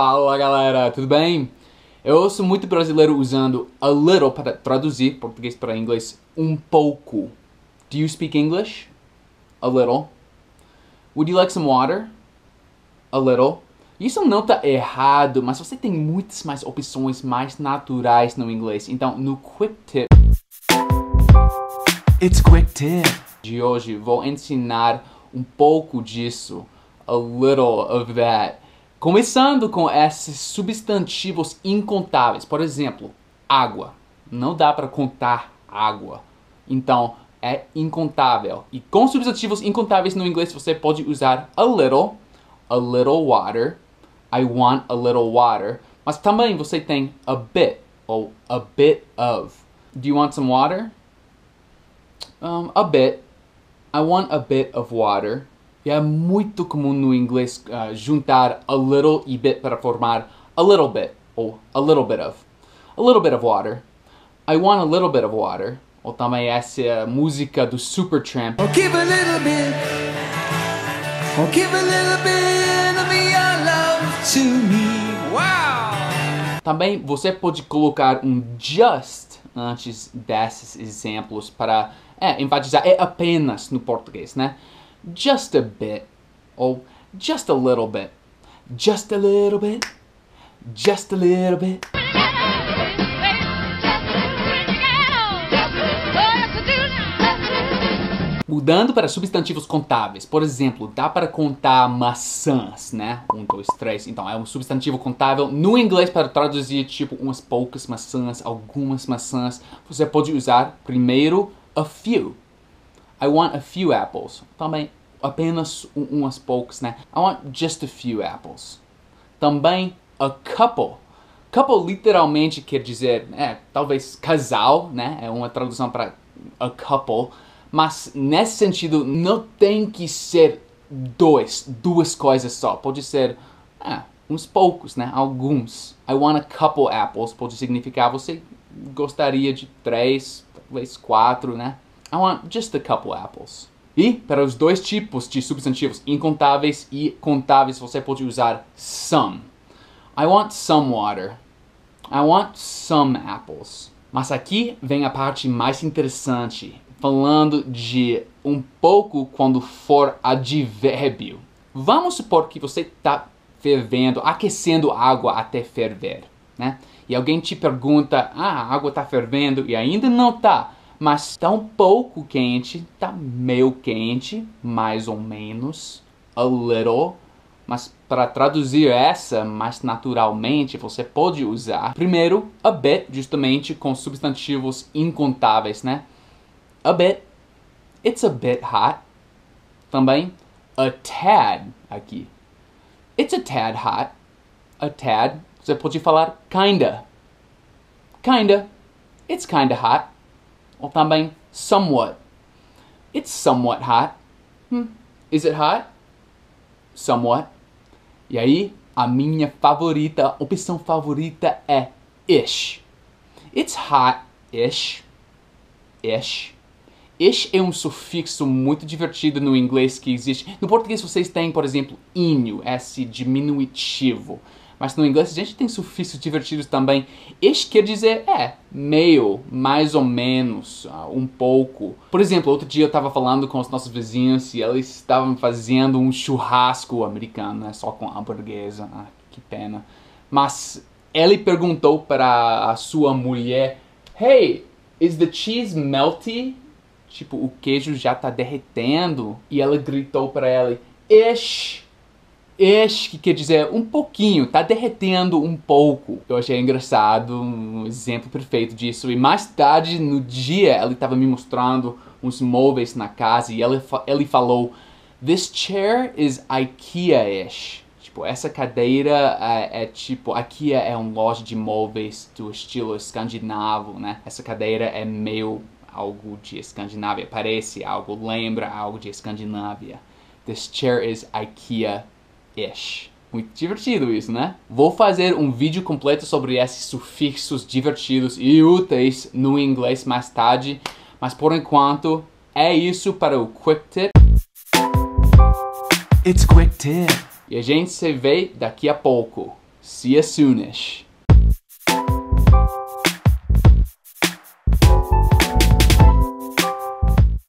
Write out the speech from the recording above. Fala galera, tudo bem? Eu ouço muito brasileiro usando a little para traduzir português para inglês, um pouco. Do you speak English? A little. Would you like some water? A little. Isso não está errado, mas você tem muitas mais opções mais naturais no inglês. Então, no Quick Tip... It's Quick Tip! De hoje, vou ensinar um pouco disso. A little of that. Começando com esses substantivos incontáveis. Por exemplo, água. Não dá para contar água. Então, é incontável. E com substantivos incontáveis no inglês, você pode usar a little... A little water, I want a little water. Mas também você tem a bit, ou a bit of. Do you want some water? A bit. I want a bit of water. E é muito comum no inglês juntar a little e bit para formar a little bit, ou a little bit of. A little bit of water. I want a little bit of water. Ou também essa música do Supertramp. I'll give a little bit. I'll give a little bit of your love to me. Wow! Também você pode colocar um just antes desses exemplos para enfatizar. É apenas no português, né? Just a bit. Ou just a little bit. Just a little bit. Just a little bit. Mudando para substantivos contáveis, por exemplo, dá para contar maçãs, né? 1, 2, 3, então é um substantivo contável. No inglês, para traduzir, tipo, umas poucas maçãs, algumas maçãs, você pode usar primeiro a few. I want a few apples. Também apenas umas poucas, né? I want just a few apples. Também a couple. Couple literalmente quer dizer, talvez casal, né? É uma tradução para a couple. Mas, nesse sentido, não tem que ser duas coisas só. Pode ser, uns poucos, né? Alguns. I want a couple apples. Pode significar você gostaria de 3, talvez 4, né? I want just a couple apples. E, para os dois tipos de substantivos incontáveis e contáveis, você pode usar some. I want some water. I want some apples. Mas aqui vem a parte mais interessante. Falando de um pouco quando for advérbio. Vamos supor que você está fervendo, aquecendo água até ferver, né? E alguém te pergunta, a água está fervendo e ainda não está, mas está um pouco quente, está meio quente, mais ou menos, a little. Mas para traduzir essa mais naturalmente, você pode usar primeiro a bit, justamente com substantivos incontáveis, né? A bit. It's a bit hot. Também a tad aqui. It's a tad hot. A tad. Você pode falar kinda. Kinda. It's kinda hot. Ou também somewhat. It's somewhat hot. Is it hot? Somewhat. E aí, a minha favorita, a opção favorita é ish. It's hot-ish. Ish. Ish é um sufixo muito divertido no inglês que existe. No português vocês têm, por exemplo, inho, esse diminutivo. Mas no inglês a gente tem sufixos divertidos também. Ish quer dizer, meio, mais ou menos, um pouco. Por exemplo, outro dia eu estava falando com os nossos vizinhos e eles estavam fazendo um churrasco americano, né? Só com hamburguesa. Ah, que pena. Mas ele perguntou para a sua mulher, Hey, is the cheese melty? Tipo, o queijo já tá derretendo. E ela gritou pra ela, ish, ish, que quer dizer um pouquinho, tá derretendo um pouco. Eu achei engraçado, um exemplo perfeito disso. E mais tarde, no dia, ela tava me mostrando uns móveis na casa e ele falou, this chair is IKEA-ish. Tipo, essa cadeira é tipo, IKEA é uma loja de móveis do estilo escandinavo, né? Essa cadeira é meio... algo de Escandinávia, parece algo, lembra algo de Escandinávia. This chair is IKEA-ish. Muito divertido isso, né? Vou fazer um vídeo completo sobre esses sufixos divertidos e úteis no inglês mais tarde, mas por enquanto é isso para o Quick Tip. It's Quick Tip. E a gente se vê daqui a pouco. See you soonish.